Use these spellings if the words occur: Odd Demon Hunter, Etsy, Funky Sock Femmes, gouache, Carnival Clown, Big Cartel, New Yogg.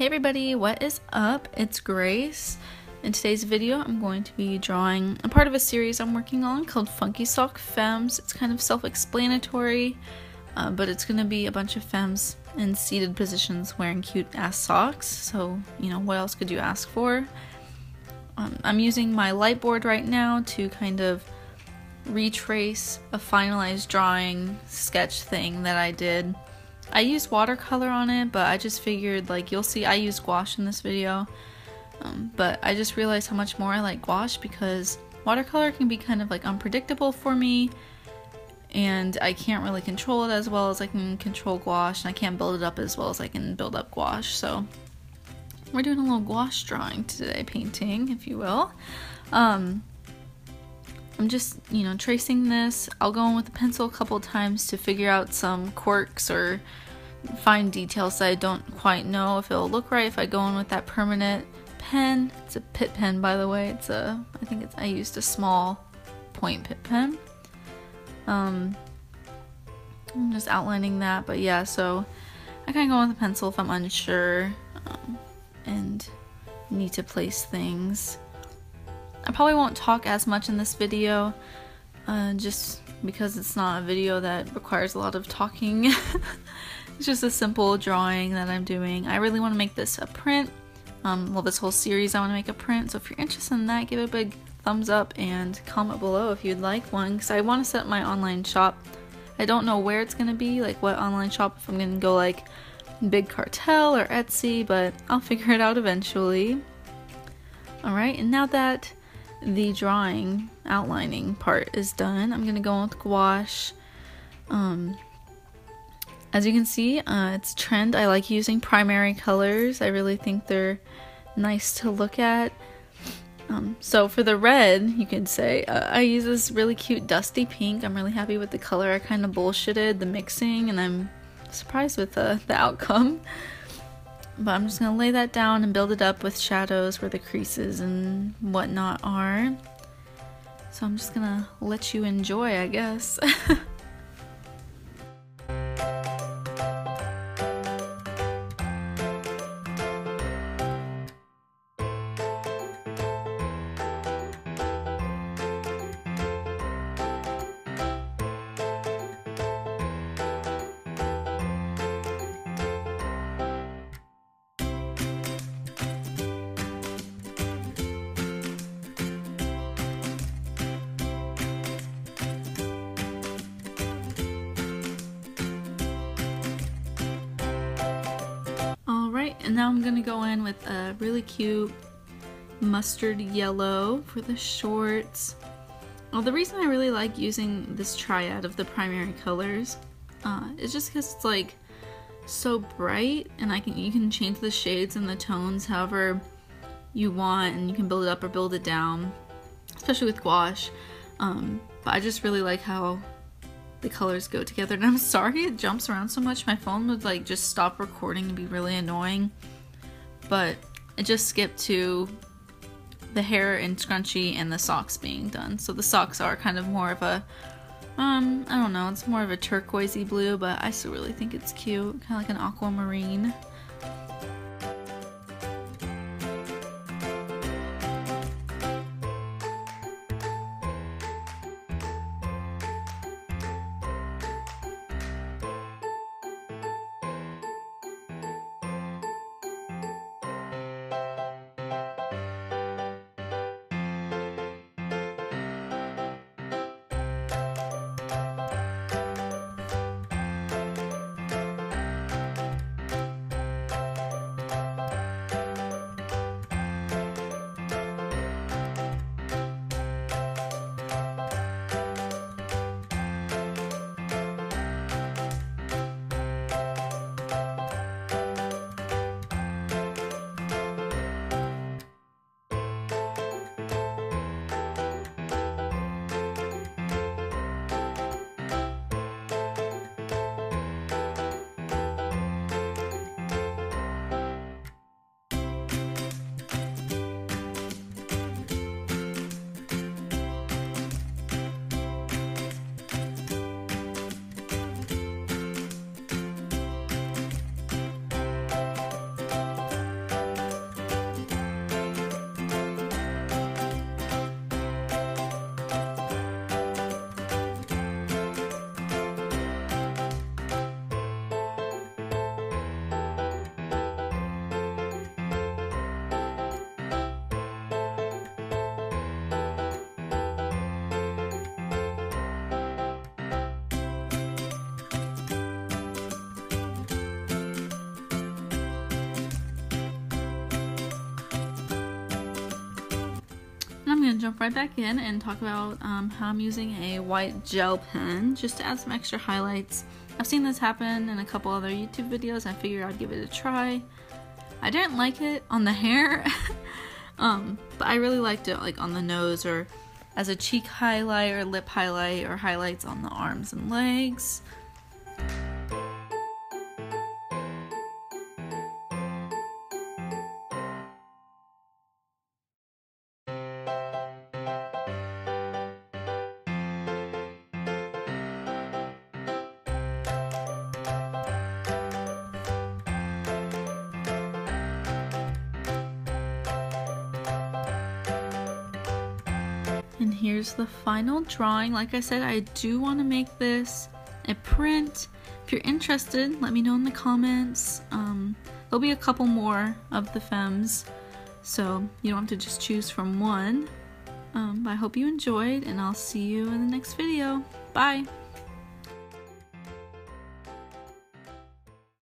Hey everybody, what is up? It's Grace. In today's video, I'm going to be drawing a part of a series I'm working on called Funky Sock Femmes. It's kind of self-explanatory, but it's going to be a bunch of femmes in seated positions wearing cute-ass socks, so, you know, what else could you ask for? I'm using my light board right now to kind of retrace a finalized drawing sketch thing that I did. I used watercolor on it, but I just figured, like, you'll see I use gouache in this video, but I just realized how much more I like gouache because watercolor can be kind of like unpredictable for me, and I can't really control it as well as I can control gouache, and I can't build it up as well as I can build up gouache. So we're doing a little gouache drawing today, painting, if you will. I'm just, you know, tracing this. I'll go in with a pencil a couple times to figure out some quirks or fine details that I don't quite know if it'll look right if I go in with that permanent pen. It's a pit pen, by the way. It's a, I used a small point pit pen. I'm just outlining that, but yeah, so I kind of go in with a pencil if I'm unsure and need to place things. I probably won't talk as much in this video, just because it's not a video that requires a lot of talking. It's just a simple drawing that I'm doing. I really want to make this a print. Well, this whole series I want to make a print, so if you're interested in that, give it a big thumbs up and comment below if you'd like one, because I want to set up my online shop. I don't know where it's going to be, like what online shop, if I'm going to go like Big Cartel or Etsy, but I'll figure it out eventually. Alright, and now that the drawing outlining part is done, I'm gonna go on with gouache. As you can see, it's a trend. I like using primary colors. I really think they're nice to look at. So for the red, you could say I use this really cute dusty pink. I'm really happy with the color. I kind of bullshitted the mixing and I'm surprised with the outcome, but I'm just going to lay that down and build it up with shadows where the creases and whatnot are. So I'm just going to let you enjoy, I guess. And now I'm gonna go in with a really cute mustard yellow for the shorts. Well, the reason I really like using this triad of the primary colors is just because it's like so bright, and you can change the shades and the tones however you want, and you can build it up or build it down, especially with gouache. But I just really like how the colors go together, and I'm sorry it jumps around so much. My phone would like just stop recording and be really annoying, but it just skipped to the hair and scrunchie and the socks being done. So the socks are kind of more of a, I don't know, it's more of a turquoisey blue, but I still really think it's cute, kind of like an aquamarine. to jump right back in and talk about how I'm using a white gel pen just to add some extra highlights. I've seen this happen in a couple other YouTube videos. I figured I'd give it a try. I didn't like it on the hair, but I really liked it like on the nose or as a cheek highlight or lip highlight or highlights on the arms and legs. And here's the final drawing. Like I said, I do want to make this a print. If you're interested, let me know in the comments. There'll be a couple more of the femmes, so you don't have to just choose from one. But I hope you enjoyed, and I'll see you in the next video. Bye!